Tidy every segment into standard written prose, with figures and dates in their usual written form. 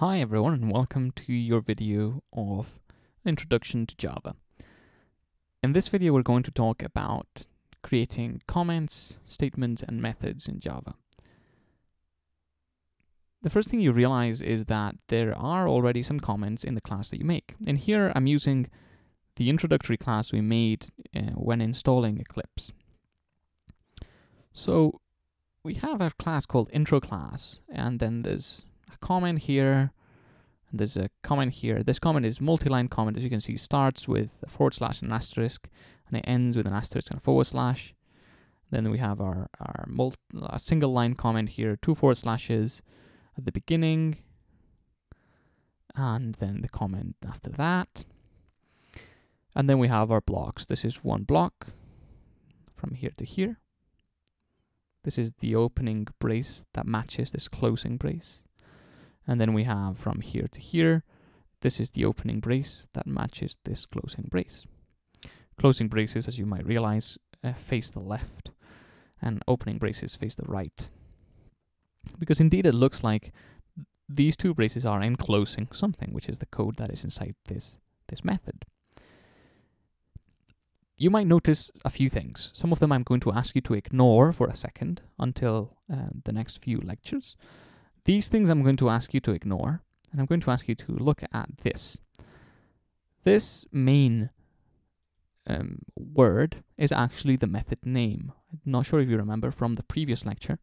Hi everyone and welcome to your video of Introduction to Java. In this video we're going to talk about creating comments, statements and methods in Java. The first thing you realize is that there are already some comments in the class that you make. And here I'm using the introductory class we made when installing Eclipse. So we have a class called IntroClass and then there's comment here, and there's a comment here. This comment is multi-line comment, as you can see, starts with a / and an asterisk, and it ends with an asterisk and a /. Then we have our single line comment here, 2 forward slashes at the beginning, and then the comment after that. And then we have our blocks. This is one block from here to here. This is the opening brace that matches this closing brace. And then we have from here to here, this is the opening brace that matches this closing brace. Closing braces, as you might realize, face the left, and opening braces face the right. Because indeed it looks like these two braces are enclosing something, which is the code that is inside this method. You might notice a few things. Some of them I'm going to ask you to ignore for a second until the next few lectures. These things I'm going to ask you to ignore, and I'm going to ask you to look at this. This main word is actually the method name. I'm not sure if you remember from the previous lecture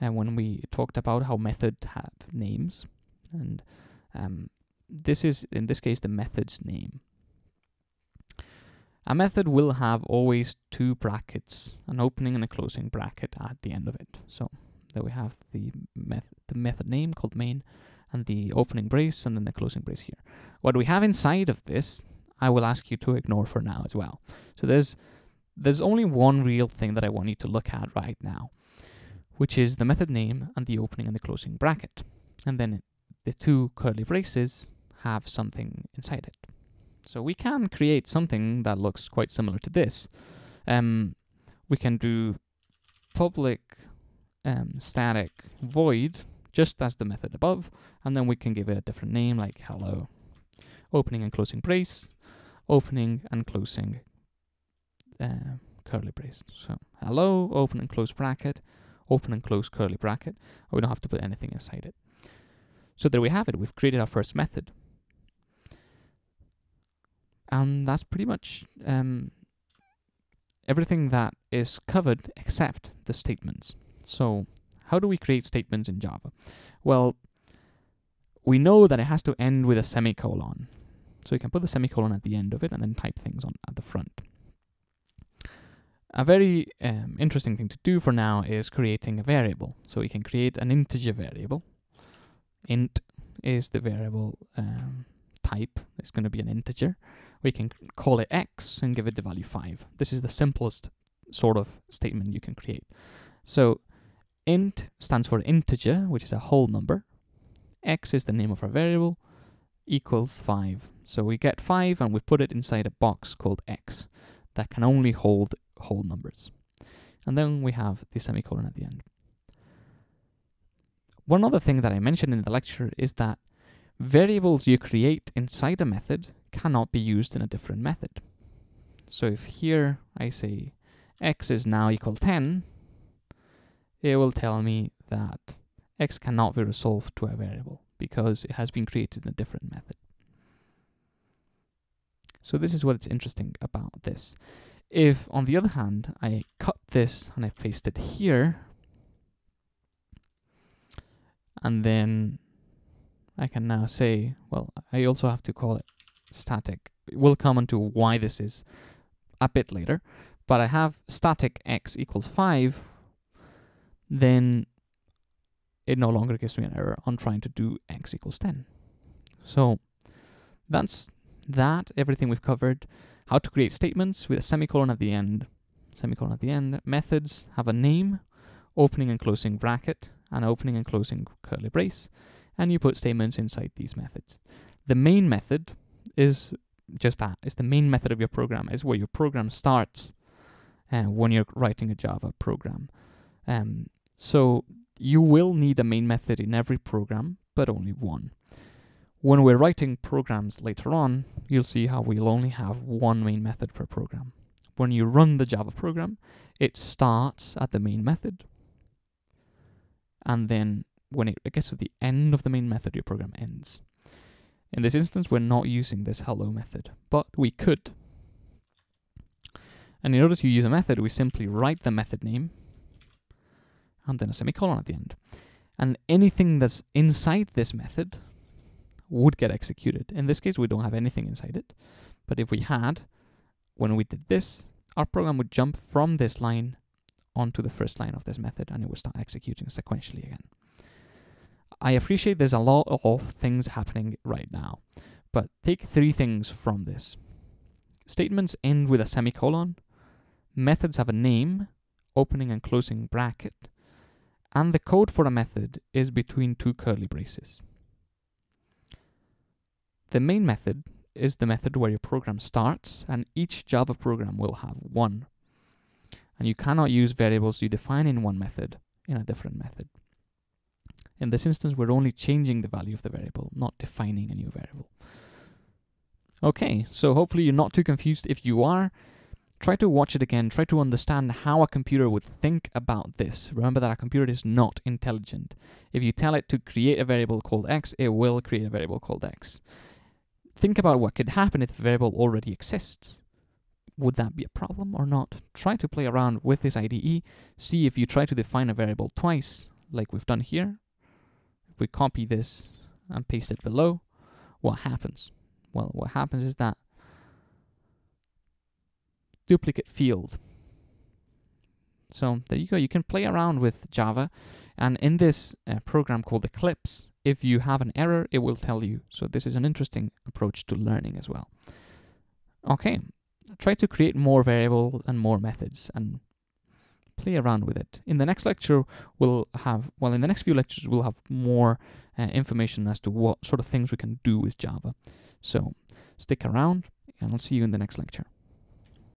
when we talked about how methods have names, and this is, in this case, the method's name. A method will have always two brackets, an opening and a closing bracket at the end of it. So that we have the method name called main and the opening brace and then the closing brace here. What we have inside of this, I will ask you to ignore for now as well. So there's only one real thing that I want you to look at right now, which is the method name and the opening and the closing bracket. And then the two curly braces have something inside it. So we can create something that looks quite similar to this. We can do public static void, just as the method above, and then we can give it a different name like hello. Opening and closing brace, opening and closing curly brace. So hello, open and close bracket, open and close curly bracket. We don't have to put anything inside it. So there we have it. We've created our first method. And that's pretty much everything that is covered except the statements. So how do we create statements in Java? Well, we know that it has to end with a semicolon. So you can put the semicolon at the end of it and then type things on at the front. A very interesting thing to do for now is creating a variable. So we can create an integer variable. Int is the variable type. It's going to be an integer. We can call it x and give it the value 5. This is the simplest sort of statement you can create. So int stands for integer, which is a whole number. X is the name of our variable, equals 5. So we get 5 and we put it inside a box called X that can only hold whole numbers. And then we have the semicolon at the end. One other thing that I mentioned in the lecture is that variables you create inside a method cannot be used in a different method. So if here I say X is now equal 10, it will tell me that X cannot be resolved to a variable because it has been created in a different method. So this is what's interesting about this. If, on the other hand, I cut this and I paste it here, and then I can now say, well, I also have to call it static. We'll come onto why this is a bit later, but I have static X equals 5, then it no longer gives me an error on trying to do x equals 10. So that's that, everything we've covered. How to create statements with a semicolon at the end. Semicolon at the end. Methods have a name, opening and closing bracket, and opening and closing curly brace. And you put statements inside these methods. The main method is just that. It's the main method of your program. It's where your program starts when you're writing a Java program. So you will need a main method in every program, but only one. When we're writing programs later on, you'll see how we'll only have one main method per program. When you run the Java program, it starts at the main method, and then when it gets to the end of the main method, your program ends. In this instance, we're not using this hello method, but we could. And in order to use a method, we simply write the method name and then a semicolon at the end. And anything that's inside this method would get executed. In this case, we don't have anything inside it, but if we had, when we did this, our program would jump from this line onto the first line of this method, and it would start executing sequentially again. I appreciate there's a lot of things happening right now, but take three things from this. Statements end with a semicolon, methods have a name, opening and closing bracket, and the code for a method is between two curly braces. The main method is the method where your program starts, and each Java program will have one. And you cannot use variables you define in one method in a different method. In this instance, we're only changing the value of the variable, not defining a new variable. Okay, so hopefully you're not too confused. If you are, try to watch it again. Try to understand how a computer would think about this. Remember that a computer is not intelligent. If you tell it to create a variable called x, it will create a variable called x. Think about what could happen if the variable already exists. Would that be a problem or not? Try to play around with this IDE. See if you try to define a variable twice, like we've done here. If we copy this and paste it below, what happens? Well, what happens is that duplicate field. So there you go. You can play around with Java. And in this program called Eclipse, if you have an error, it will tell you. So this is an interesting approach to learning as well. Okay. Try to create more variables and more methods and play around with it. In the next lecture, we'll have, well, in the next few lectures, we'll have more information as to what sort of things we can do with Java. So stick around and I'll see you in the next lecture.